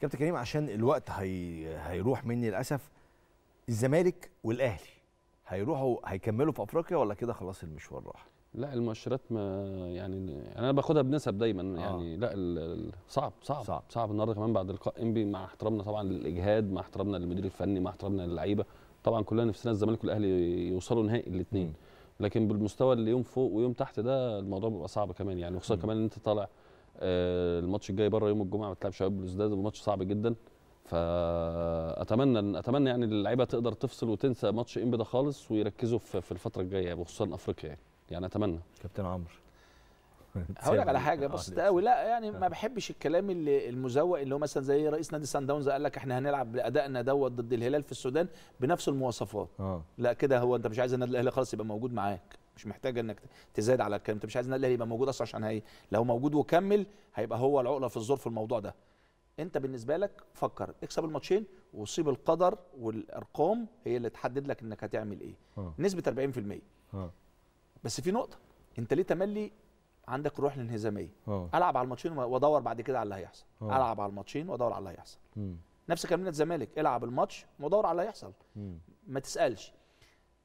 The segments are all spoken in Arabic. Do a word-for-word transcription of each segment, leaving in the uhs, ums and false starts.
كابتن كريم، عشان الوقت هي... هيروح مني للاسف. الزمالك والاهلي هيروحوا هيكملوا في افريقيا ولا كده خلاص المشوار راح؟ لا المؤشرات ما يعني انا باخدها بنسب دايما يعني آه. لا ال... صعب صعب صعب, صعب النهارده كمان بعد لقاء انبي، مع احترامنا طبعا للاجهاد، مع احترامنا للمدير الفني، مع احترامنا للعيبه، طبعا كلنا نفسنا الزمالك والاهلي يوصلوا نهائي الاثنين، لكن بالمستوى اللي يوم فوق ويوم تحت ده الموضوع بيبقى صعب كمان يعني، وخصوصا كمان ان انت طالع الماتش الجاي بره يوم الجمعه بتلعب شباب بلوزداد وماتش صعب جدا، فاتمنى اتمنى يعني اللعيبه تقدر تفصل وتنسى ماتش انبي ده خالص ويركزوا في الفتره الجايه وخصوصا افريقيا يعني. يعني اتمنى كابتن عمرو هقول لك على حاجه بسيطه قوي، لا يعني ما بحبش الكلام اللي المزوق اللي هو مثلا زي رئيس نادي سان داونز قال لك احنا هنلعب بادائنا دوت ضد الهلال في السودان بنفس المواصفات. أوه. لا كده هو انت مش عايز النادي الاهلي خلاص يبقى موجود معاك، مش محتاج انك تزاد على الكلام، انت مش عايز النادي الاهلي يبقى موجود اصلا، عشان هي لو موجود وكمل هيبقى هو العقله في الظروف في الموضوع ده. انت بالنسبه لك فكر اكسب الماتشين وصيب القدر والارقام هي اللي تحدد لك انك هتعمل ايه. أوه. نسبه أربعين في المية. أوه. بس في نقطه، انت ليه تملي عندك روح الانهزاميه؟ العب على الماتشين وادور بعد كده على اللي هيحصل. أوه. العب على الماتشين وادور على اللي هيحصل. مم. نفس كلامنا الزمالك، العب الماتش ودور على اللي هيحصل. مم. ما تسالش،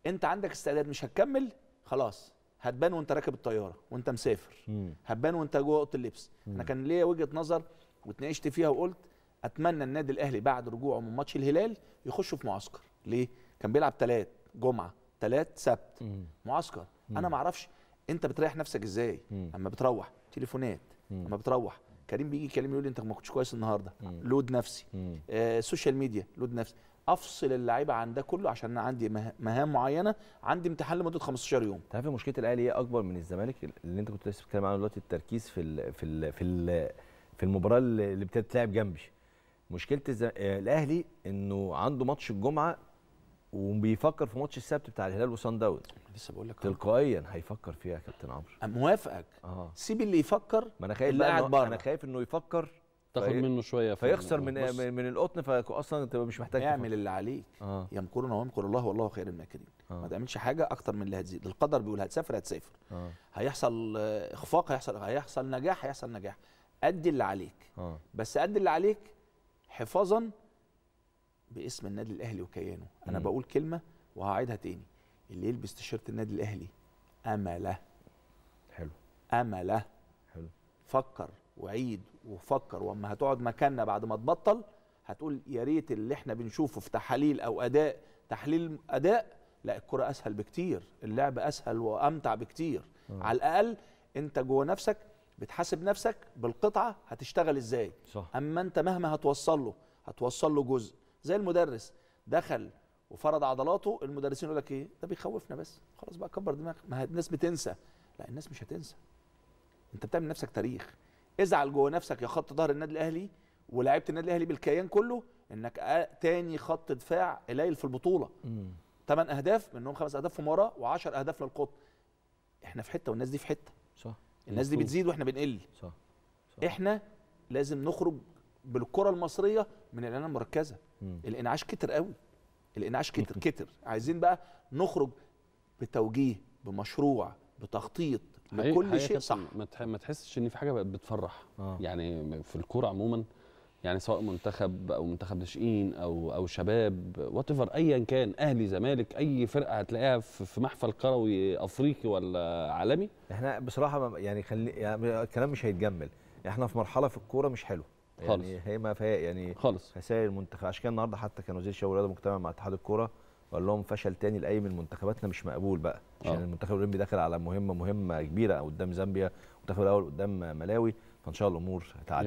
انت عندك استعداد مش هتكمل خلاص هتبان وانت راكب الطياره وانت مسافر. مم. هتبان وانت جوه اوضه اللبس. مم. انا كان ليا وجهه نظر واتناقشت فيها وقلت اتمنى النادي الاهلي بعد رجوعه من ماتش الهلال يخشوا في معسكر. ليه؟ كان بيلعب ثلاث جمعه ثلاث سبت. مم. معسكر. مم. انا ما اعرفش انت بتريح نفسك ازاي؟ مم. اما بتروح تليفونات، مم. اما بتروح كريم بيجي يكلمني يقول لي انت ما كنتش كويس النهارده، لود نفسي، آه، سوشيال ميديا لود نفسي. افصل اللعيبه عن ده كله عشان انا عندي مهام معينه، عندي امتحان لمده خمستاشر يوم. انت عارف مشكله الاهلي هي اكبر من الزمالك اللي انت كنت لسه بتتكلم عنه دلوقتي، التركيز في ال في ال في ال في المباراه اللي بتتلعب جنبي. مشكله الاهلي انه عنده ماتش الجمعه وبيفكر في ماتش السبت بتاع الهلال وصن داونز. لسه بقول لك تلقائيا هيفكر فيها يا كابتن عمرو. موافقك. آه. سيب اللي يفكر. ما انا خايف اللي قاعد بره، انا خايف انه يفكر تاخد في... منه شويه فيخسر من بص. من القطن، فاصلا انت مش محتاج اعمل اللي عليك. آه. يمكرون ويمكر الله والله خير الماكرين. آه. ما تعملش حاجه اكتر من اللي هتزيد، القدر بيقول هتسافر هتسافر. آه. هيحصل اخفاق هيحصل هيحصل نجاح هيحصل نجاح. ادي اللي عليك. آه. بس ادي اللي عليك حفاظا باسم النادي الاهلي وكيانه. انا مم. بقول كلمه وهعيدها تاني، اللي يلبس تيشيرت النادي الاهلي امله. حلو. امله. حلو. فكر وعيد وفكر، واما هتقعد مكاننا بعد ما تبطل هتقول يا ريت اللي احنا بنشوفه في تحاليل او اداء تحليل اداء، لا الكره اسهل بكتير، اللعب اسهل وامتع بكتير. مم. على الاقل انت جوه نفسك بتحاسب نفسك بالقطعه هتشتغل ازاي. صح. اما انت مهما هتوصل له هتوصل له جزء، زي المدرس دخل وفرض عضلاته، المدرسين يقول لك ايه ده بيخوفنا بس خلاص بقى كبر دماغك ما الناس بتنسى. لا الناس مش هتنسى، انت بتعمل نفسك تاريخ. ازعل جوه نفسك يا خط ظهر النادي الاهلي ولاعيبه النادي الاهلي بالكيان كله انك تاني خط دفاع قليل في البطوله. تمن اهداف منهم خمس اهداف في مباراه وعشرة اهداف للقطن. احنا في حته والناس دي في حته. صح. الناس دي بتزيد واحنا بنقل. صح. صح. احنا لازم نخرج بالكره المصريه من الاعلام المركزه. مم. الانعاش كتر قوي، الانعاش كتر كتر عايزين بقى نخرج بتوجيه بمشروع بتخطيط لكل شيء. صح. ما تحسش ان في حاجه بقت بتفرح. آه. يعني في الكوره عموما يعني سواء منتخب او منتخب ناشئين او او شباب وات ايفر ايا كان، اهلي زمالك اي فرقه هتلاقيها في محفل كروي افريقي ولا عالمي. احنا بصراحه يعني خلي يعني الكلام مش هيتجمل، احنا في مرحله في الكوره مش حلوه خالص يعني، هي ما فيها يعني خالص خسائر المنتخب. عشان كده النهارده حتى كان وزير الشباب والرياضه المجتمع مع اتحاد الكوره وقال لهم فشل تاني لاي من منتخباتنا مش مقبول بقى، عشان المنتخب الاولمبي داخل على مهمه مهمه كبيره قدام زامبيا، المنتخب الاول قدام ملاوي، فان شاء الله الامور هتعدي.